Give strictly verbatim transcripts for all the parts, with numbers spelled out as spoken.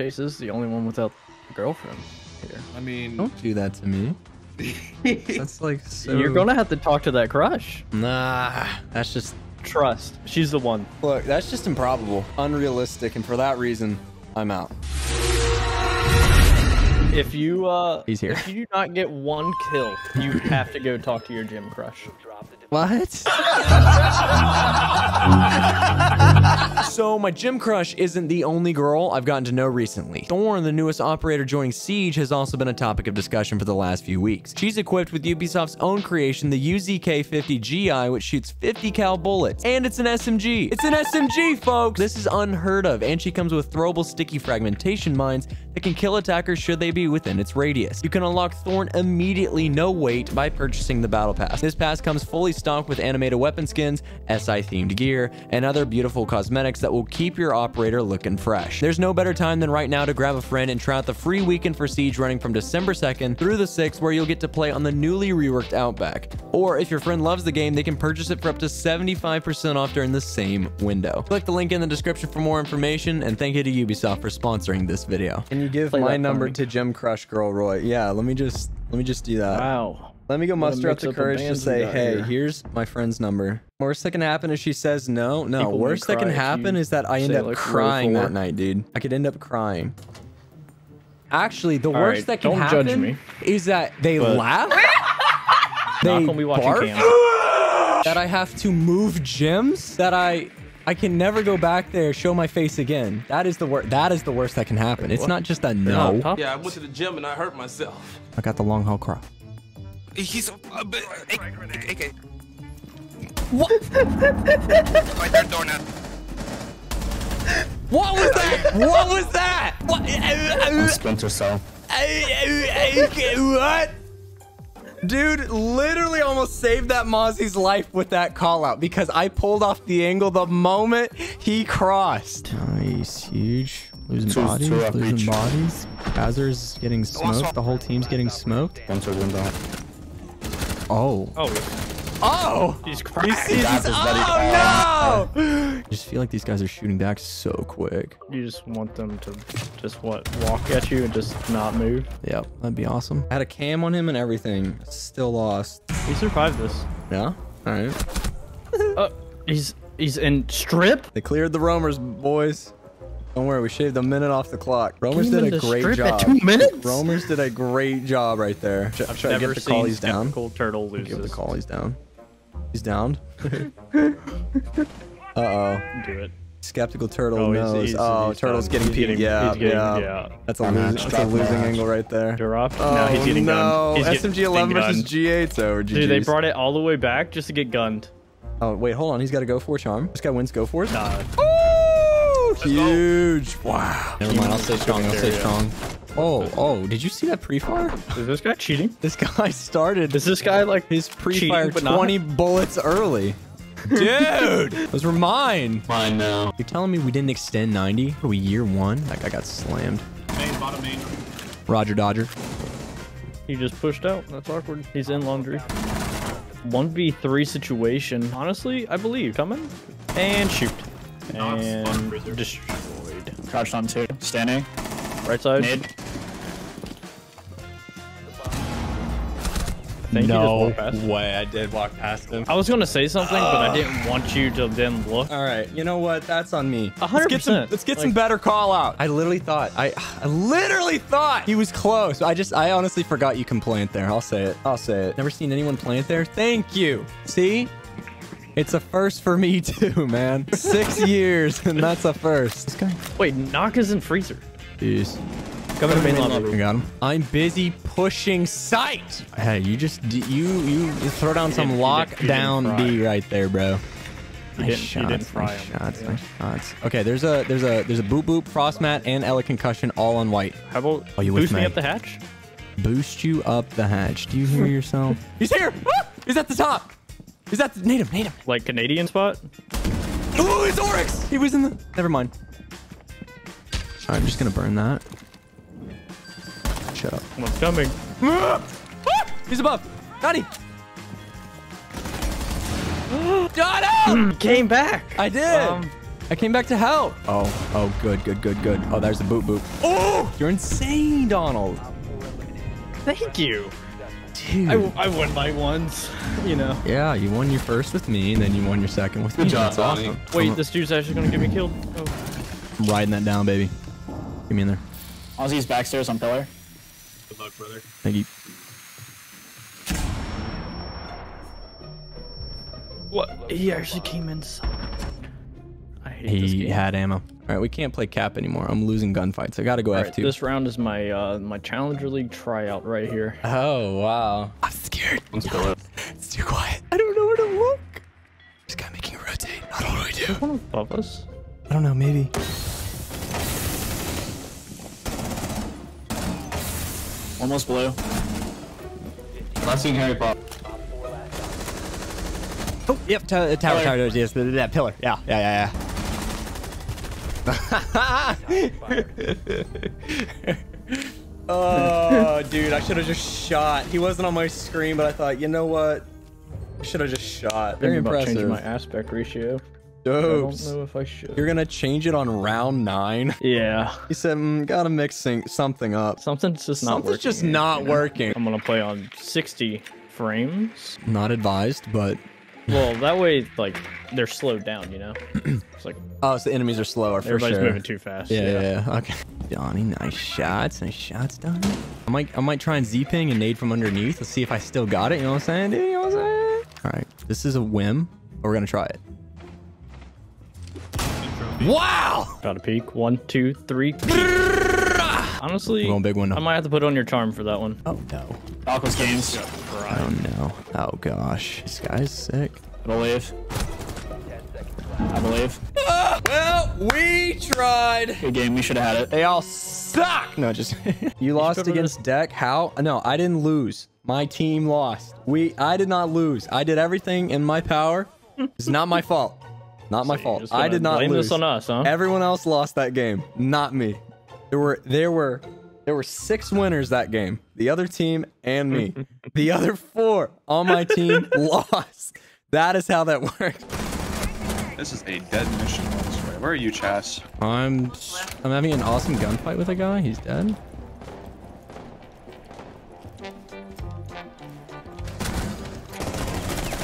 Chase is the only one without a girlfriend here. I mean... Don't do that to me. That's like so... You're gonna have to talk to that crush. Nah, that's just... Trust. She's the one. Look, that's just improbable, unrealistic, and for that reason, I'm out. If you uh, He's here. If you do not get one kill, you have to go talk to your gym crush. What? So my gym crush isn't the only girl I've gotten to know recently. Thorn, the newest operator joining Siege, has also been a topic of discussion for the last few weeks. She's equipped with Ubisoft's own creation, the U Z K fifty G I, which shoots fifty cal bullets. And it's an S M G. It's an S M G, folks! This is unheard of, and she comes with throwable sticky fragmentation mines that can kill attackers should they be within its radius. You can unlock Thorn immediately, no wait, by purchasing the battle pass. This pass comes fully stocked with animated weapon skins, S I themed gear, and other beautiful cosmetics that will keep your operator looking fresh. There's no better time than right now to grab a friend and try out the free weekend for Siege running from December second through the sixth, where you'll get to play on the newly reworked Outback. Or if your friend loves the game, they can purchase it for up to seventy-five percent off during the same window. Click the link in the description for more information, and thank you to Ubisoft for sponsoring this video. Can you give play my number to Gym Crush Girl Roy? Yeah, let me just let me just do that. Wow. Let me go muster up the courage to say, hey, here. here's my friend's number. Worst that can happen is she says no. No, People worst that can happen is that I end up like crying that night, dude. I could end up crying. Actually, the All worst right, that can happen judge me, is that they but... laugh. They barf. That I have to move gyms. That I... I can never go back there, show my face again. That is the worst. That is the worst that can happen. Wait, it's not just a no. no. Yeah, I went to the gym and I hurt myself. I got the long haul crop. He's a, a bit. A K. What? Right there, doorknob. What was that? What was that? What? I'm Splinter Cell. What? Dude literally almost saved that Mozzie's life with that call out because I pulled off the angle the moment he crossed. Nice, huge. Losing two, bodies, two losing each. bodies. Hazard's getting smoked. The whole team's getting smoked. Oh. Oh. Oh! He's crazy. He's, he's, oh, no! I just feel like these guys are shooting back so quick. You just want them to just, what, walk at you and just not move? Yep, that'd be awesome. I had a cam on him and everything. Still lost. He survived this. Yeah? All right. uh, he's, he's in strip? They cleared the roamers, boys. Don't worry, we shaved a minute off the clock. Roamers did a great job. Two minutes? Roamers did a great job right there. Should, I've should never I get the seen Skeptical Turtle lose this. Give the callies down. He's downed. Uh-oh. Do it. Skeptical Turtle oh, knows. He's, he's, oh, he's Turtle's done. getting peed. Yeah, yeah, yeah. That's a, lose, that's a losing out. angle right there. Dropped. Oh, no, he's getting no. gunned. He's S M G eleven versus G eight's over. G Gs. Dude, they brought it all the way back just to get gunned. Oh, wait, hold on. He's got to go for charm. This guy wins go for it. Nah. Oh, huge. Wow. Never mind. I'll stay strong. I'll stay strong. Oh, oh, did you see that pre-fire? Is this guy cheating? This guy started. Is this guy like his pre-fire twenty not? bullets early? Dude! Those were mine. Mine now. You're telling me we didn't extend ninety? Are we year one? That guy got slammed. Main, bottom main. Roger Dodger. He just pushed out. That's awkward. He's in laundry. one v three situation. Honestly, I believe. Coming. And shoot. And destroyed. Crouched on two. Standing. Right side. Mid. I no way, I did walk past him. I was gonna say something, uh, but I didn't want you to then look. All right, you know what? That's on me. one hundred percent. Let's get some, let's get like, some better call out. I literally thought, I, I literally thought he was close. I just, I honestly forgot you can plant there. I'll say it. I'll say it. Never seen anyone plant there. Thank you. See? It's a first for me too, man. Six years, and that's a first. This guy. Wait, knock is in freezer. Jeez. Come to main level. I got him. I'm busy pushing sight. Hey, you just you you throw down some lockdown D right there, bro. Nice shots, nice shots, nice shots. Okay, there's a there's a there's a boop boop, frostmat, and Ella concussion all on white. How about oh, you boost me up the hatch? Boost you up the hatch. Do you hear yourself? He's here! Ah! He's at the top! He's at the native, native. Like Canadian spot? Ooh, it's Oryx! He was in the never mind. I'm just gonna burn that. Shut up. One's coming. Ah! Ah! He's above. Donnie. Donald! Came back. I did. Um, I came back to health. Oh, oh, good, good, good, good. Oh, there's the boop boop. Oh, you're insane, Donald. Thank you. Dude. I, I won my ones, you know. Yeah, you won your first with me, and then you won your second with me. Good job, Donnie. Awesome. Wait, this dude's actually going to get me killed. Oh. I'm riding that down, baby. Get me in there. Ozzy's backstairs on pillar. Good luck, brother. Thank you. What? He actually came inside. I hate he this game. He had ammo. All right, we can't play cap anymore. I'm losing gunfights. I gotta go All F two. Right, this round is my uh, my Challenger League tryout right here. Oh wow. I'm scared. I'm scared. It's too quiet. I don't know where to look. This guy making a rotate. I don't know what to do. One above us. I don't know. Maybe. Almost below. I've seen Harry Potter. Oh, yep, tower, tower, tower, yes, that pillar. Yeah, yeah, yeah, yeah. Oh, dude, I should have just shot. He wasn't on my screen, but I thought, you know what? I should have just shot. Very impressive. Changing my aspect ratio. Dopes. I don't know if I should. You're gonna change it on round nine. Yeah. He said, mm, gotta mix something up. Something's just not working. Something's just not working. I'm gonna play on sixty frames. Not advised, but. Well, that way, like, they're slowed down, you know? It's like... Oh, so the enemies are slower, for sure. Everybody's moving too fast. Yeah, yeah, yeah. Okay. Donnie, nice shots. Nice shots, Donnie. I might, I might try and Z-ping and nade from underneath. Let's see if I still got it. You know what I'm saying, dude? You know what I'm saying? All right. This is a whim, but we're going to try it. Wow! Got a peek. One, two, three. Honestly, going big one. I might have to put on your charm for that one. Oh, no. Aqua's games. Oh, no. Oh, gosh. This guy's sick. I believe. I believe. Oh, well, we tried. Good game. We should have had it. They all suck. No, just... You lost against Deck. How? No, I didn't lose. My team lost. We... I did not lose. I did everything in my power. It's not my fault. Not my fault. I did not lose. Blame this on us, huh? Everyone else lost that game. Not me. There were there were there were six winners that game. The other team and me. The other four on my team lost. That is how that worked. This is a dead mission. Where are you, Chas? I'm I'm having an awesome gunfight with a guy. He's dead.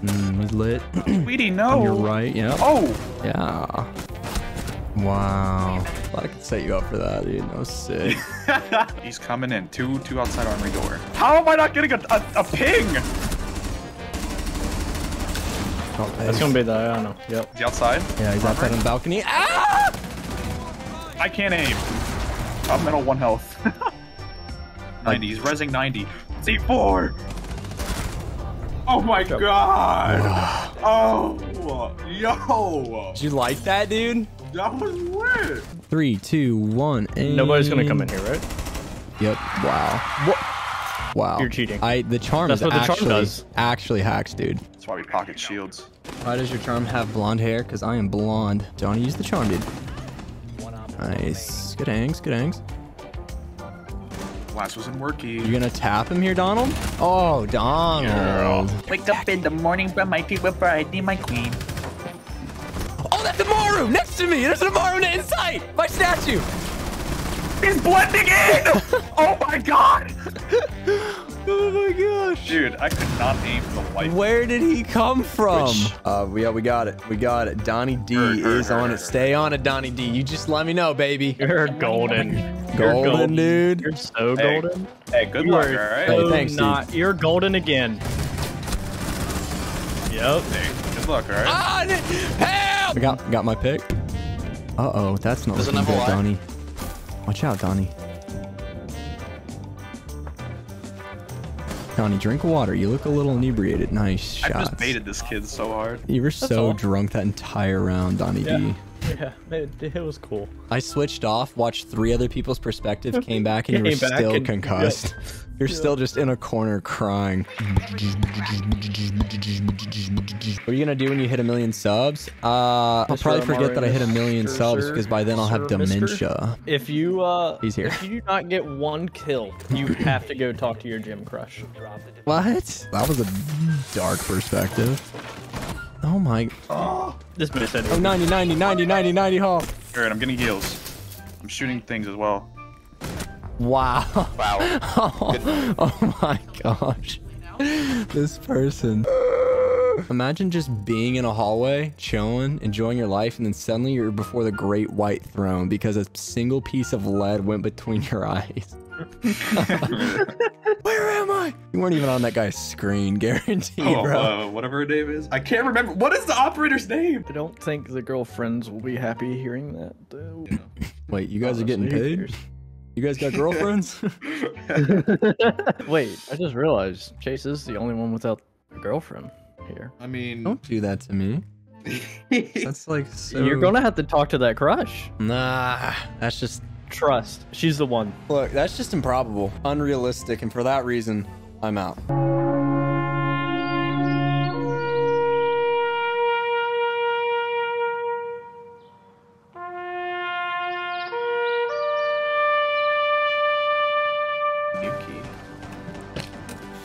Mm, he's lit. Sweetie, no. On your right, yeah. Oh. Yeah. Wow. I could set you up for that, dude. That was sick. He's coming in. Two two outside armory door. How am I not getting a, a, a ping? Oh, that's going to be the, I don't know. Yep. Is he outside? Yeah, he's outside on the balcony. Ah! I can't aim. Top middle, one health. ninety. He's rezzing ninety. C four. Oh my god. Oh. Yo. Did you like that, dude? That was lit. Three, two, one, and... Nobody's gonna come in here, right? Yep. Wow. What? Wow. You're cheating. I the charm That's is what the actually, charm does. Actually hacks, dude. That's why we pocket shields. Why does your charm have blonde hair? Because I am blonde. Donnie, use the charm, dude. Nice. Good hangs, good hangs. Last wasn't working. You're gonna tap him here, Donald? Oh, Donald. Girl. Wake up in the morning, but my people, but I need my queen. Oh, that's Amaru next to me. There's an Amaru in sight. My statue. He's blending in. Oh my god. Oh my gosh. Dude, I could not aim for life. Where did he come from? Which... Uh, yeah, we got it. We got it. Donnie D er, er, is er, on er, it. Er. Stay on it, Donnie D. You just let me know, baby. You're golden. Golden, you're golden. Dude. You're so hey. golden. Hey, good you luck. All right. So hey, thanks, not. Dude. You're golden again. Yep. Hey, good luck. All right. Ah, hey. I got got my pick. Uh-oh, that's not looking good, Donnie. Watch out, Donnie. Donnie, drink water. You look a little inebriated. Nice shot. I just baited this kid so hard. You were that's so all. drunk that entire round, Donnie yeah. D. Yeah, it, it was cool. I switched off, watched three other people's perspectives, came back, and you were still and, concussed. Yeah. You're yeah. still just in a corner crying. What are you gonna do when you hit a million subs? Uh, I'll probably forget that I hit a million subs because by then I'll have dementia. If you uh, he's here. If you do not get one kill, you have to go talk to your gym crush. What? That was a dark perspective. Oh my. Oh, this missed anyway. Oh, ninety, ninety, ninety, ninety, ninety, Hall. Alright, I'm getting heals. I'm shooting things as well. Wow. Wow. Oh, oh my gosh. This person. Imagine just being in a hallway, chilling, enjoying your life, and then suddenly you're before the great white throne because a single piece of lead went between your eyes. Where am I? You weren't even on that guy's screen, guaranteed, oh, bro. Uh, whatever her name is. I can't remember. What is the operator's name? I don't think the girlfriends will be happy hearing that, though. Wait, you guys oh, are getting paid? Years. You guys got girlfriends? Wait, I just realized Chase is the only one without a girlfriend here. I mean... Don't do that to me. That's like so... You're gonna have to talk to that crush. Nah, that's just... Trust. She's the one. Look, that's just improbable, unrealistic, and for that reason, I'm out.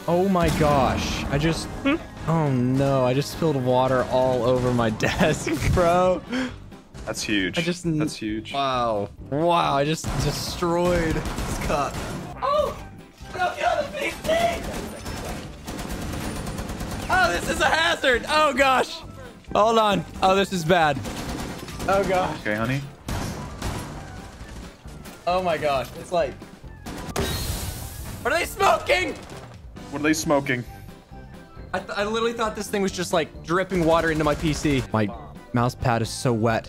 Oh my gosh. I just... Oh no, I just spilled water all over my desk, bro. That's huge. I just, That's huge. Wow. Wow, I just destroyed this cup. Oh! No, you're the big thing! Oh, this is a hazard! Oh, gosh! Hold on. Oh, this is bad. Oh, gosh. Okay, honey. Oh, my gosh. It's like... What are they smoking? What are they smoking? I, th I literally thought this thing was just, like, dripping water into my P C. My mouse pad is so wet.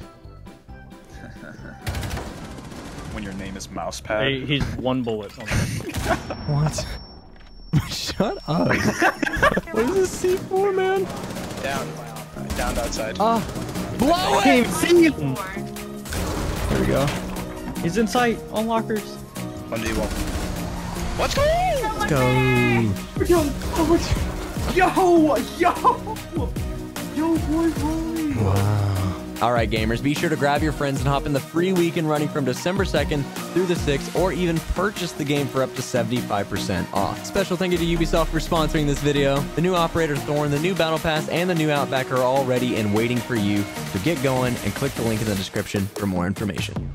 When your name is Mousepad. Hey, he's one bullet. What? Shut up. What is this C four, man? Down. Right, down outside. Ah. Uh, blow it! See him! There we go. He's in sight. On lockers. one D one. Let's go! Let's go! Yo, yo, yo! Yo, boy, boy! Wow. All right, gamers, be sure to grab your friends and hop in the free weekend running from December second through the sixth, or even purchase the game for up to seventy-five percent off. Special thank you to Ubisoft for sponsoring this video. The new operator Thorn, the new Battle Pass, and the new Outback are all ready and waiting for you, so get going and click the link in the description for more information.